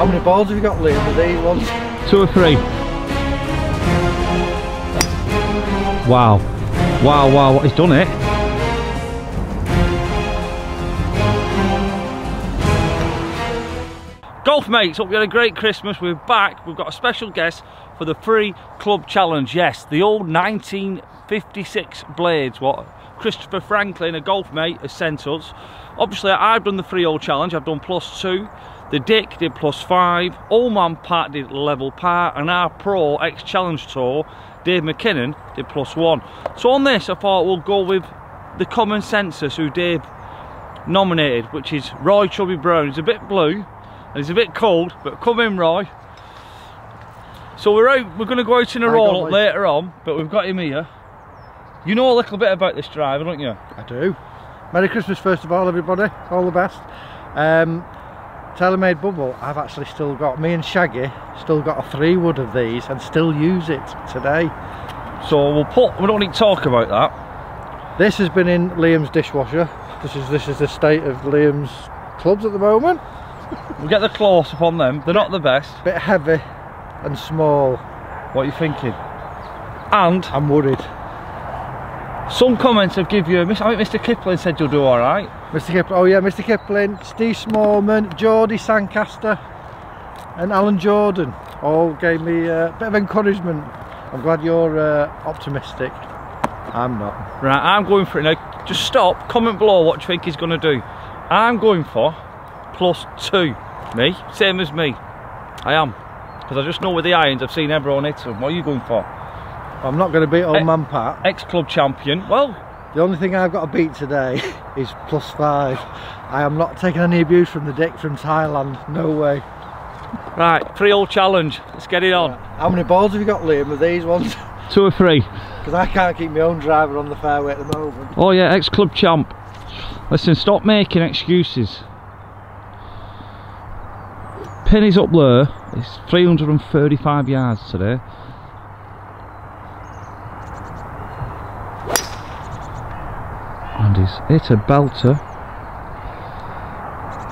How many balls have you got, Liam? Are they one? Two or three. Wow. Wow, wow, what he's done it. Golf mates, hope you had a great Christmas. We're back. We've got a special guest for the free club challenge. Yes, the old 1956 blades, what Christopher Franklin, a golf mate, has sent us. Obviously, I've done the freehold challenge. I've done +2. The Dick did +5. Old Man Pat did level par. And our pro ex-challenge tour, Dave McKinnon, did +1. So on this, I thought we'll go with the common census who Dave nominated, which is Roy Chubby Brown. He's a bit blue. And it's a bit cold, but come in, Roy. So we're out, we're going to go out in a roll up later on, but we've got him here. You know a little bit about this driver, don't you? I do. Merry Christmas, first of all, everybody. All the best. TaylorMade Bubble, I've actually still got, me and Shaggy, still got a 3-wood of these and still use it today. So we'll put, we don't need to talk about that. This has been in Liam's dishwasher. This is the state of Liam's clubs at the moment. We'll get the close up on them, they're not the best. Bit heavy and small. What are you thinking? And I'm worried. Some comments have given you, I think Mr. Kipling said you'll do alright. Mr. Kipling, oh yeah, Mr. Kipling, Steve Smallman, Geordie Sancaster and Alan Jordan all gave me a bit of encouragement. I'm glad you're optimistic. I'm not. Right, I'm going for it now. Just stop, comment below what you think he's going to do. I'm going for +2. Me? Same as me. I am. Because I just know with the irons, I've seen everyone hit them. What are you going for? I'm not going to beat old man Pat. Ex-club champion. Well, the only thing I've got to beat today is +5. I am not taking any abuse from the Dick from Thailand. No way. Right, free-all challenge. Let's get it on. Right. How many balls have you got, Liam, with these ones? 2 or 3. Because I can't keep my own driver on the fairway at the moment. Oh yeah, ex-club champ. Listen, stop making excuses. Pin is up there, it's 335 yards today. And he's hit a belter.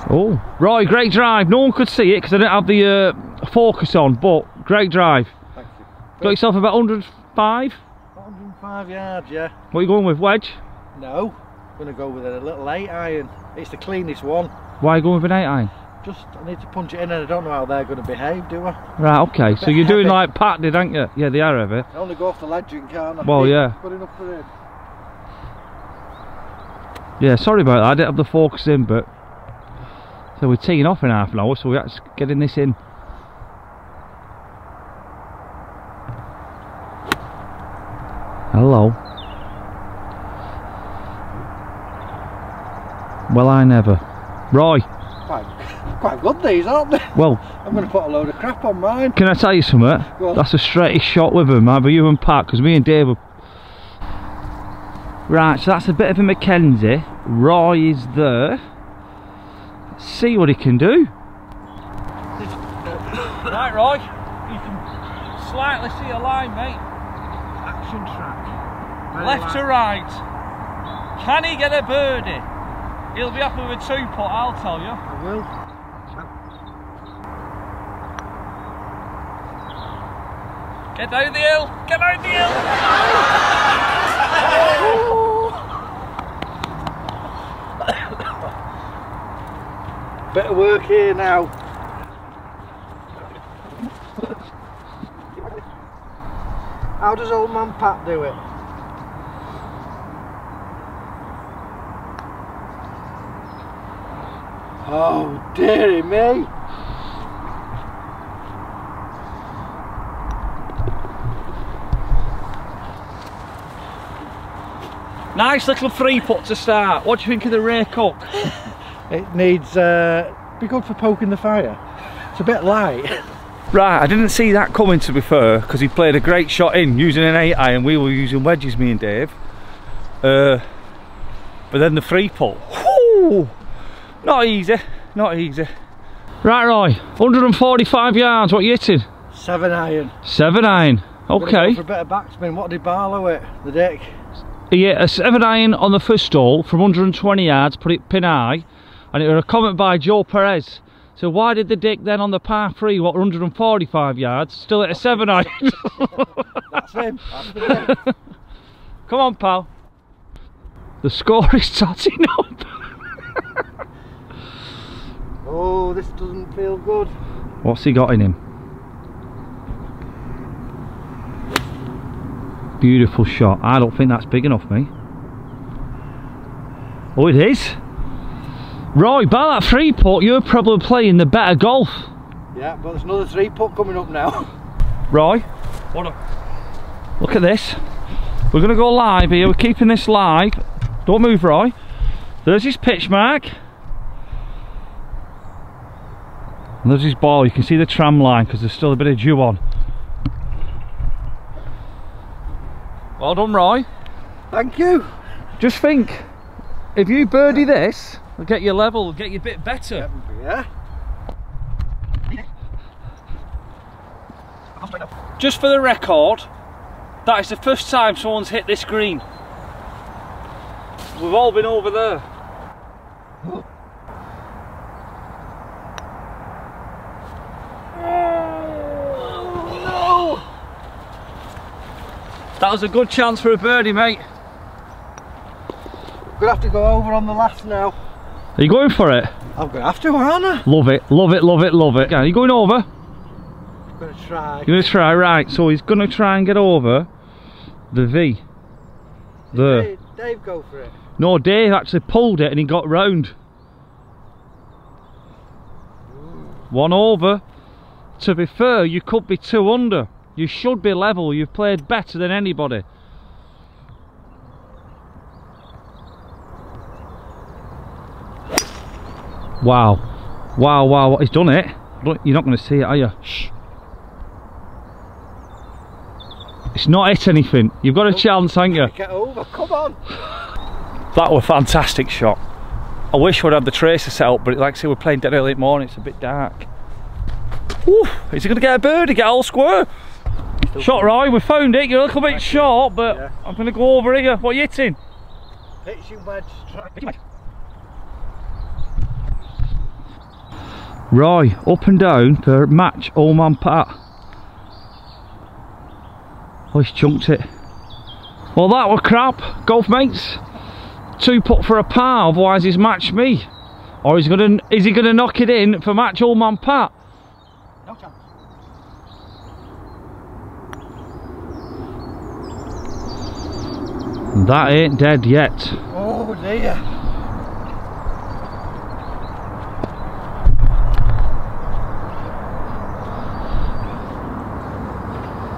Oh, Roy, great drive. No one could see it because I didn't have the focus on, but great drive. Thank you. Got yourself about 105? 105 yards, yeah. What are you going with, wedge? No, I'm going to go with a little 8-iron. It's the cleanest one. Why are you going with an 8-iron? Just, I need to punch it in and I don't know how they're going to behave, do I? Right, okay, so you're doing like Pat did, aren't you? Yeah, they are heavy. I only go off the legend, can't I? Well, yeah. Good enough for him. Yeah, sorry about that, I didn't have the focus in, but... So we're teeing off in half an hour, so we're actually getting this in. Hello. Well, I never. Roy. Quite good these, aren't they? Well, I'm going to put a load of crap on mine. Can I tell you something? Well, that's the straightest shot with them, either you and Pat, because me and Dave were... Right, so that's a bit of a Mackenzie. Roy is there. Let's see what he can do. Right, Roy, you can slightly see a line, mate. Action track. Very left to right. Can he get a birdie? He'll be happy with a 2-putt, I'll tell you. I will. Get down the hill! Get down the hill! Better work here now. How does old man Pat do it? Oh dearie me! Nice little 3-putt to start. What do you think of the Ray Cook? It needs... be good for poking the fire. It's a bit light. Right, I didn't see that coming to be fair, because he played a great shot in using an 8-iron. We were using wedges, me and Dave. But then the 3-putt. Whoo! Not easy, not easy. Right, Roy, 145 yards, what are you hitting? 7-iron. 7-iron, okay. Go for a bit of backspin, what did Barlow hit, the Dick? He hit a 7-iron on the first hole from 120 yards, put it pin high, and it was a comment by Joe Perez So why did the dick then on the par 3, what, 145 yards, still at a 7-iron? That's him. That's the dick. Come on, pal. The score is totting up. Oh, this doesn't feel good. What's he got in him? Beautiful shot. I don't think that's big enough, mate. Oh, it is. Roy, by that 3-putt, you're probably playing the better golf. Yeah, but there's another 3-putt coming up now. Roy, what a... Look at this. We're going to go live here. We're keeping this live. Don't move, Roy. There's his pitch mark. And there's his ball. You can see the tram line because there's still a bit of dew on. Well done, Roy. Thank you. Just think, if you birdie this, we'll get you level, we'll get you a bit better. Yeah. Just for the record, that is the first time someone's hit this green. We've all been over there. Oh, no! That was a good chance for a birdie, mate. I'm gonna have to go over on the last now. Are you going for it? I'm gonna have to, aren't I? Love it, love it, love it, love it. Are you going over? I'm gonna try. You're gonna try, right? So he's gonna try and get over the V. There. Did Dave go for it? No, Dave actually pulled it and he got round. Ooh. One over. To be fair, you could be 2 under. You should be level. You've played better than anybody. Wow, wow, wow, he's done it. You're not going to see it, are you? Shh. It's not hit anything. You've got a chance, haven't you? Get over, come on. That was a fantastic shot. I wish we'd had the tracer set up, but like I say, we're playing dead early in the morning, it's a bit dark. Ooh, is he going to get a birdie, get all square? Shot, Roy, we found it. You're a little bit short, but yeah. I'm going to go over here. What are you hitting? Pitch you wedge. Roy, up and down for match, old man Pat. Oh, he's chunked it. Well, that was crap. Golf mates. 2-putt for a par, otherwise he's matched me. Or is he gonna knock it in for match, old man Pat? No chance. That ain't dead yet. Oh dear.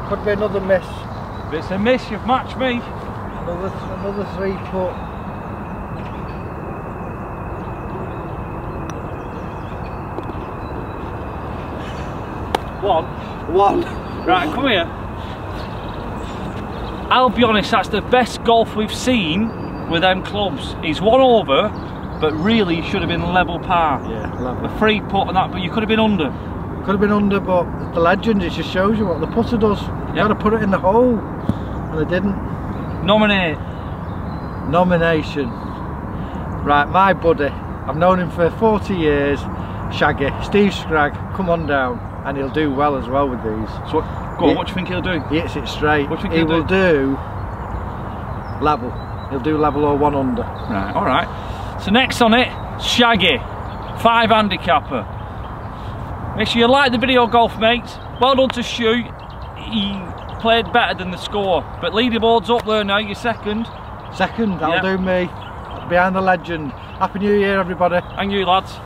Could be another miss. If it's a miss, you've matched me. Another 3-putt. One. Right, come here. I'll be honest, that's the best golf we've seen with them clubs. He's 1 over, but really should have been level par. Yeah, level. A 3-putt and that, but you could have been under. Could have been under, but the legend, it just shows you what the putter does. You gotta put it in the hole, and they didn't. Nominate. Nomination. Right, my buddy, I've known him for 40 years, Shaggy, Steve Scragg, come on down, and he'll do well as well with these. So, go on, what do you think he'll do? He hits it straight. What do you think he will do? Level. He'll do level or 1 under. Right, alright. So next on it, Shaggy, 5 handicapper. Make sure you like the video, golf mates. Well done to Stu. He played better than the score. But leaderboard's up there now, you're second. Second, that'll do me. Behind the legend. Happy New Year, everybody. And you, lads.